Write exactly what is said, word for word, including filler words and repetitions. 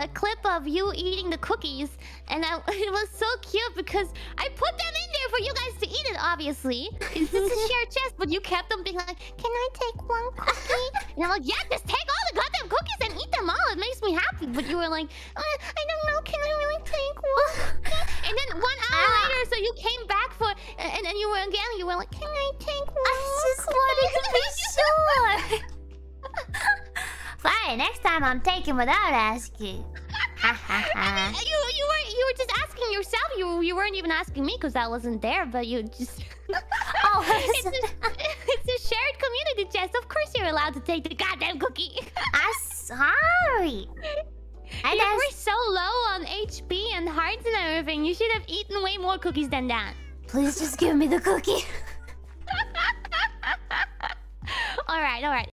a, a clip of you eating the cookies, and I, it was so cute because I put them in there for you guys to eat it, obviously. It's just a shared chest, but you kept them being like, can I take one cookie? And I'm like, yeah, just take all the goddamn cookies and eat them all. It makes me happy. But you were like, uh, I don't know, can I really take one? And then one hour ah. later, so you came back for, and then you were again, you were like, can I take one? I just wanted to be sure. Fine, next time I'm taking without asking. I mean, you you were you were just asking yourself. You you weren't even asking me because I wasn't there. But you just oh, it's, a, it's a shared community chest. Of course you're allowed to take the goddamn cookie. I'm sorry. And you were so low on H P and hearts and everything. You should have eaten way more cookies than that. Please just give me the cookie. All right, all right.